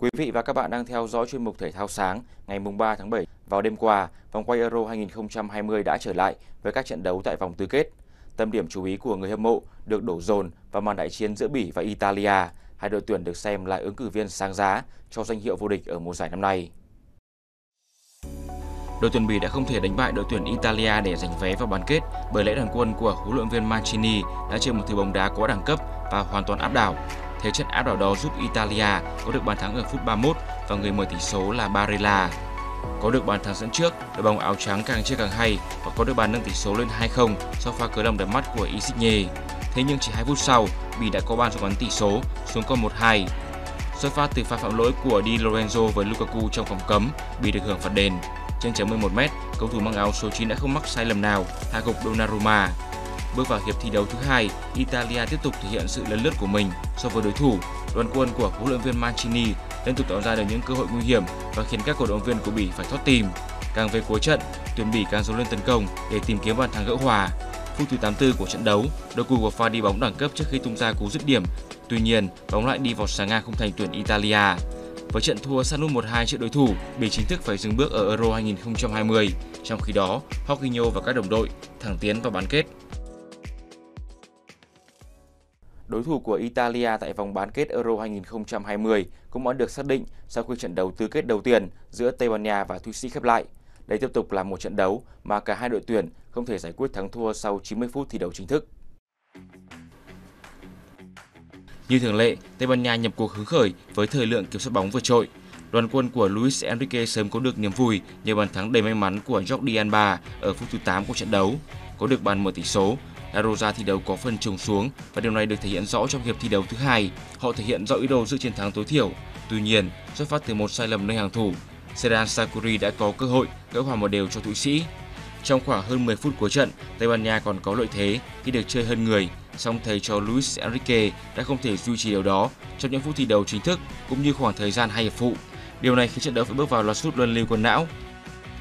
Quý vị và các bạn đang theo dõi chuyên mục Thể thao sáng ngày mùng 3 tháng 7. Vào đêm qua, vòng quay Euro 2020 đã trở lại với các trận đấu tại vòng tứ kết. Tâm điểm chú ý của người hâm mộ được đổ dồn vào màn đại chiến giữa Bỉ và Italia, hai đội tuyển được xem là ứng cử viên sáng giá cho danh hiệu vô địch ở mùa giải năm nay. Đội tuyển Bỉ đã không thể đánh bại đội tuyển Italia để giành vé vào bán kết bởi lễ đoàn quân của huấn luyện viên Mancini đã chơi một thứ bóng đá quá đẳng cấp và hoàn toàn áp đảo. Thế trận áp đảo đó giúp Italia có được bàn thắng ở phút 31 và người mở tỷ số là Barella. Có được bàn thắng dẫn trước, đội bóng áo trắng càng chơi càng hay và có được bàn nâng tỷ số lên 2-0 sau pha cứa lòng đẹp mắt của Insigne. Thế nhưng chỉ 2 phút sau, Bỉ đã có bàn rút ngắn tỷ số xuống còn 1-2. Xuất phát từ pha phạm lỗi của Di Lorenzo với Lukaku trong vòng cấm, Bỉ được hưởng phạt đền. Trên chấm 11m, cầu thủ mang áo số 9 đã không mắc sai lầm nào, hạ gục Donnarumma. Bước vào hiệp thi đấu thứ hai, Italia tiếp tục thể hiện sự lấn lướt của mình so với đối thủ. Đoàn quân của huấn luyện viên Mancini liên tục tạo ra được những cơ hội nguy hiểm và khiến các cổ động viên của Bỉ phải thoát tìm. Càng về cuối trận, tuyển Bỉ càng dồn lên tấn công để tìm kiếm bàn thắng gỡ hòa. Phút thứ 84 của trận đấu, đội cù của pha đi bóng đẳng cấp trước khi tung ra cú dứt điểm. Tuy nhiên, bóng lại đi vào xà ngang khung thành tuyển Italia. Với trận thua sát nút 1-2 trước đối thủ, Bỉ chính thức phải dừng bước ở Euro 2020. Trong khi đó, Hakinho và các đồng đội thẳng tiến vào bán kết. Đối thủ của Italia tại vòng bán kết Euro 2020 cũng đã được xác định sau khi trận đấu tứ kết đầu tiên giữa Tây Ban Nha và Thụy Sĩ khép lại. Đây tiếp tục là một trận đấu mà cả hai đội tuyển không thể giải quyết thắng thua sau 90 phút thi đấu chính thức. Như thường lệ, Tây Ban Nha nhập cuộc hứng khởi với thời lượng kiểm soát bóng vượt trội. Đoàn quân của Luis Enrique sớm có được niềm vui nhờ bàn thắng đầy may mắn của Jordi Alba ở phút thứ 8 của trận đấu, có được bàn mở tỷ số. La Roja thi đấu có phần trùng xuống và điều này được thể hiện rõ trong hiệp thi đấu thứ hai. Họ thể hiện rõ ý đồ giữ chiến thắng tối thiểu. Tuy nhiên, xuất phát từ một sai lầm nơi hàng thủ, Sedan Sakuri đã có cơ hội gỡ hòa 1-1 cho Thụy Sĩ. Trong khoảng hơn 10 phút của trận, Tây Ban Nha còn có lợi thế khi được chơi hơn người, song thầy trò Luis Enrique đã không thể duy trì điều đó trong những phút thi đấu chính thức cũng như khoảng thời gian hai hiệp phụ. Điều này khiến trận đấu phải bước vào loạt sút luân lưu quần não.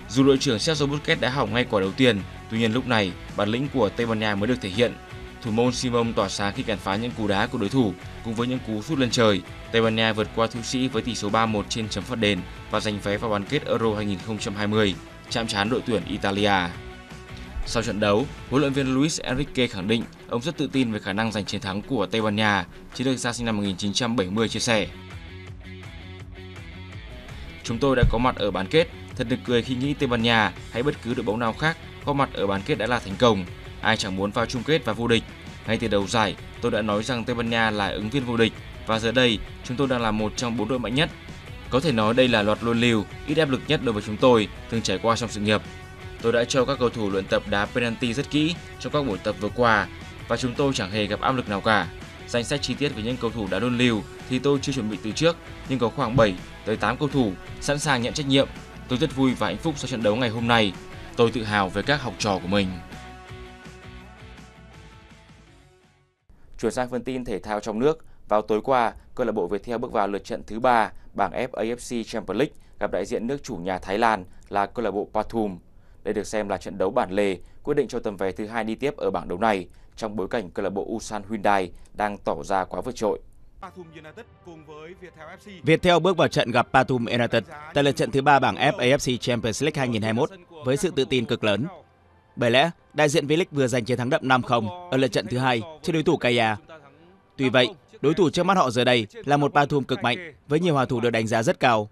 Dù đội trưởng Sergio Busquets đã hỏng ngay quả đầu tiên, tuy nhiên lúc này bản lĩnh của Tây Ban Nha mới được thể hiện. Thủ môn Simon tỏa sáng khi cản phá những cú đá của đối thủ cùng với những cú sút lên trời. Tây Ban Nha vượt qua Thụy Sĩ với tỷ số 3-1 trên chấm phạt đền và giành vé vào bán kết Euro 2020, chạm trán đội tuyển Italia. Sau trận đấu, huấn luyện viên Luis Enrique khẳng định ông rất tự tin về khả năng giành chiến thắng của Tây Ban Nha. Chiến lược gia sinh năm 1970 chia sẻ: "Chúng tôi đã có mặt ở bán kết. Thật nực cười khi nghĩ Tây Ban Nha hay bất cứ đội bóng nào khác có mặt ở bán kết đã là thành công. Ai chẳng muốn vào chung kết và vô địch. Ngay từ đầu giải, tôi đã nói rằng Tây Ban Nha là ứng viên vô địch và giờ đây chúng tôi đang là một trong 4 đội mạnh nhất. Có thể nói đây là loạt luân lưu ít áp lực nhất đối với chúng tôi từng trải qua trong sự nghiệp. Tôi đã cho các cầu thủ luyện tập đá penalty rất kỹ trong các buổi tập vừa qua và chúng tôi chẳng hề gặp áp lực nào cả. Danh sách chi tiết về những cầu thủ đã luân lưu thì tôi chưa chuẩn bị từ trước, nhưng có khoảng 7 tới 8 cầu thủ sẵn sàng nhận trách nhiệm. Tôi rất vui và hạnh phúc sau trận đấu ngày hôm nay. Tôi tự hào về các học trò của mình." Chuyển sang phần tin thể thao trong nước, vào tối qua, câu lạc bộ Viettel bước vào lượt trận thứ 3 bảng F AFC Champions League gặp đại diện nước chủ nhà Thái Lan là câu lạc bộ Pathum. Đây được xem là trận đấu bản lề quyết định cho tấm vé thứ 2 đi tiếp ở bảng đấu này trong bối cảnh câu lạc bộ Ulsan Hyundai đang tỏ ra quá vượt trội. Viettel bước vào trận gặp Pathum United tại lượt trận thứ 3 bảng F AFC Champions League 2021 với sự tự tin cực lớn. Bởi lẽ, đại diện V-League vừa giành chiến thắng đậm 5-0 ở lượt trận thứ 2 trước đối thủ Kaya. Tuy vậy, đối thủ trước mắt họ giờ đây là một Pathum cực mạnh với nhiều hòa thủ được đánh giá rất cao.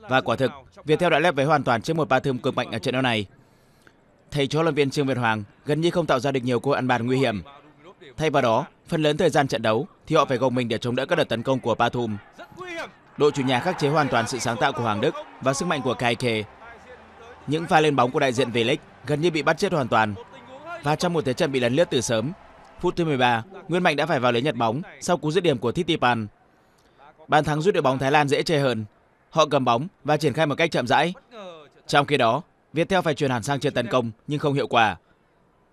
Và quả thực, Viettel đã lép vế hoàn toàn trước một Pathum cực mạnh ở trận đấu này. Thầy trò huấn luyện viên Trương Việt Hoàng gần như không tạo ra được nhiều cơ hội ăn bàn nguy hiểm. Thay vào đó, phần lớn thời gian trận đấu thì họ phải gồng mình để chống đỡ các đợt tấn công của Pathum. Đội chủ nhà khắc chế hoàn toàn sự sáng tạo của Hoàng Đức và sức mạnh của Kai Ke. Những pha lên bóng của đại diện V-League gần như bị bắt chết hoàn toàn. Và trong một thế trận bị lấn lướt từ sớm, phút thứ 13, Nguyễn Mạnh đã phải vào lưới nhặt bóng sau cú dứt điểm của Titipan. Bàn thắng giúp đội bóng Thái Lan dễ chơi hơn. Họ cầm bóng và triển khai một cách chậm rãi. Trong khi đó, Viettel phải chuyển hẳn sang chơi tấn công nhưng không hiệu quả.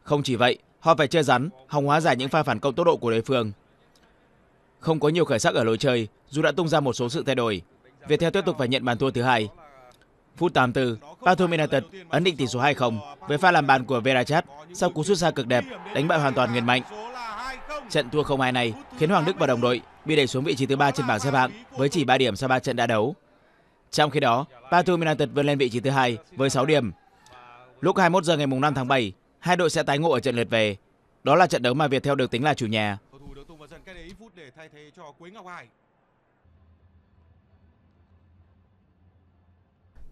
Không chỉ vậy, họ phải chơi rắn, hòng hóa giải những pha phản công tốc độ của đối phương. Không có nhiều khởi sắc ở lối chơi, dù đã tung ra một số sự thay đổi. Viettel tiếp tục phải nhận bàn thua thứ 2. Phút 84, Patu Minatat ấn định tỷ số 2-0 với pha làm bàn của Verachat sau cú sút xa cực đẹp đánh bại hoàn toàn Nguyễn Mạnh. Trận thua 0-2 này khiến Hoàng Đức và đồng đội bị đẩy xuống vị trí thứ 3 trên bảng xếp hạng với chỉ 3 điểm sau 3 trận đã đấu. Trong khi đó, Patu Minatat vươn lên vị trí thứ 2 với 6 điểm. Lúc 21 giờ ngày 5 tháng 7, hai đội sẽ tái ngộ ở trận lượt về. Đó là trận đấu mà Viettel được tính là chủ nhà.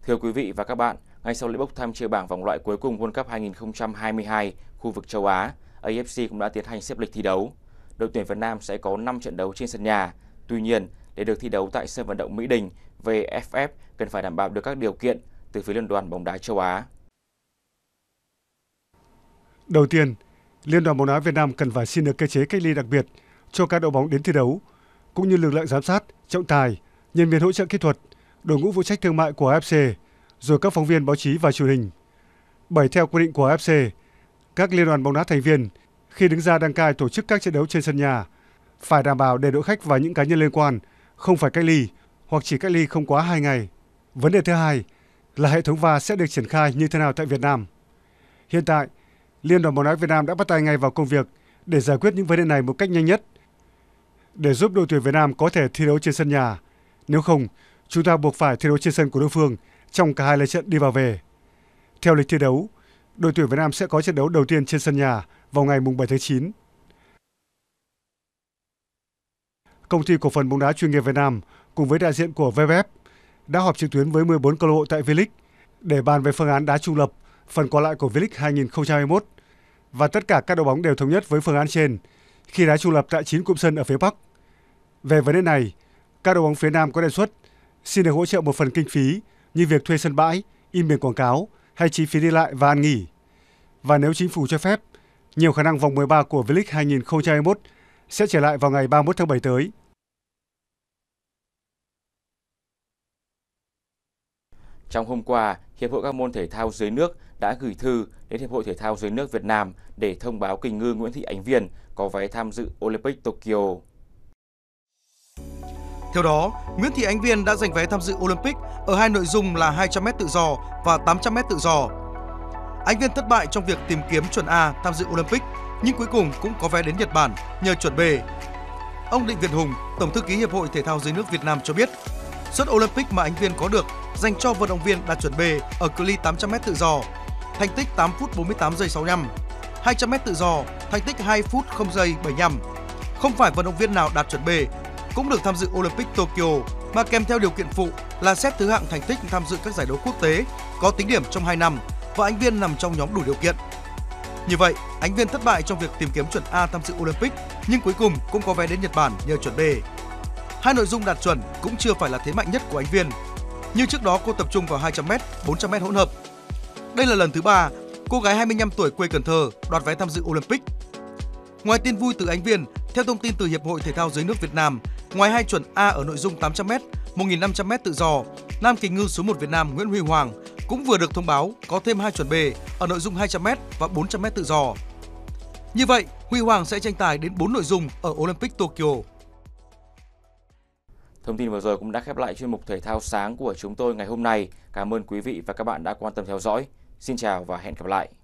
Thưa quý vị và các bạn, ngay sau lễ bốc thăm chia bảng vòng loại cuối cùng World Cup 2022 khu vực châu Á, AFC cũng đã tiến hành xếp lịch thi đấu. Đội tuyển Việt Nam sẽ có 5 trận đấu trên sân nhà. Tuy nhiên, để được thi đấu tại sân vận động Mỹ Đình, VFF cần phải đảm bảo được các điều kiện từ phía Liên đoàn bóng đá châu Á. Đầu tiên, Liên đoàn bóng đá Việt Nam cần phải xin được cơ chế cách ly đặc biệt cho các đội bóng đến thi đấu, cũng như lực lượng giám sát, trọng tài, nhân viên hỗ trợ kỹ thuật, đội ngũ phụ trách thương mại của AFC, rồi các phóng viên báo chí và truyền hình. Bởi theo quy định của AFC, các liên đoàn bóng đá thành viên khi đứng ra đăng cai tổ chức các trận đấu trên sân nhà phải đảm bảo để đội khách và những cá nhân liên quan không phải cách ly hoặc chỉ cách ly không quá 2 ngày. Vấn đề thứ hai là hệ thống VAR sẽ được triển khai như thế nào tại Việt Nam. Hiện tại, Liên đoàn bóng đá Việt Nam đã bắt tay ngay vào công việc để giải quyết những vấn đề này một cách nhanh nhất, để giúp đội tuyển Việt Nam có thể thi đấu trên sân nhà. Nếu không, chúng ta buộc phải thi đấu trên sân của đối phương trong cả hai lượt trận đi và về. Theo lịch thi đấu, đội tuyển Việt Nam sẽ có trận đấu đầu tiên trên sân nhà vào ngày 7 tháng 9. Công ty cổ phần bóng đá chuyên nghiệp Việt Nam cùng với đại diện của VFF đã họp trực tuyến với 14 câu lạc bộ tại V-League để bàn về phương án đá trung lập phần còn lại của V-League 2021, và tất cả các đội bóng đều thống nhất với phương án trên khi đá trung lập tại 9 cụm sân ở phía Bắc. Về vấn đề này, các đội bóng phía Nam có đề xuất xin được hỗ trợ một phần kinh phí như việc thuê sân bãi, in biển quảng cáo hay chi phí đi lại và ăn nghỉ. Và nếu chính phủ cho phép, nhiều khả năng vòng 13 của V-League 2021 sẽ trở lại vào ngày 31 tháng 7 tới. Trong hôm qua, Hiệp hội các môn thể thao dưới nước đã gửi thư đến Hiệp hội Thể thao dưới nước Việt Nam để thông báo kình ngư Nguyễn Thị Ánh Viên có vé tham dự Olympic Tokyo. Theo đó, Nguyễn Thị Ánh Viên đã giành vé tham dự Olympic ở hai nội dung là 200m tự do và 800m tự do. Ánh Viên thất bại trong việc tìm kiếm chuẩn A tham dự Olympic, nhưng cuối cùng cũng có vé đến Nhật Bản nhờ chuẩn B. Ông Đinh Việt Hùng, Tổng thư ký Hiệp hội Thể thao dưới nước Việt Nam cho biết, suất Olympic mà Ánh Viên có được dành cho vận động viên đạt chuẩn B ở cự ly 800m tự do, thành tích 8 phút 48 giây 65, 200m tự do, thành tích 2 phút 0 giây 75. Không phải vận động viên nào đạt chuẩn B cũng được tham dự Olympic Tokyo, mà kèm theo điều kiện phụ là xếp thứ hạng thành tích tham dự các giải đấu quốc tế có tính điểm trong 2 năm, và Ánh Viên nằm trong nhóm đủ điều kiện. Như vậy, Ánh Viên thất bại trong việc tìm kiếm chuẩn A tham dự Olympic, nhưng cuối cùng cũng có vé đến Nhật Bản nhờ chuẩn B. Hai nội dung đạt chuẩn cũng chưa phải là thế mạnh nhất của Ánh Viên. Như trước đó, cô tập trung vào 200m, 400m hỗn hợp. Đây là lần thứ 3 cô gái 25 tuổi quê Cần Thơ đoạt vé tham dự Olympic. Ngoài tin vui từ Ánh Viên, theo thông tin từ Hiệp hội Thể thao dưới nước Việt Nam, ngoài hai chuẩn A ở nội dung 800m, 1500m tự do, nam kình ngư số 1 Việt Nam Nguyễn Huy Hoàng cũng vừa được thông báo có thêm hai chuẩn B ở nội dung 200m và 400m tự do. Như vậy, Huy Hoàng sẽ tranh tài đến 4 nội dung ở Olympic Tokyo. Thông tin vừa rồi cũng đã khép lại chuyên mục Thể thao sáng của chúng tôi ngày hôm nay. Cảm ơn quý vị và các bạn đã quan tâm theo dõi. Xin chào và hẹn gặp lại.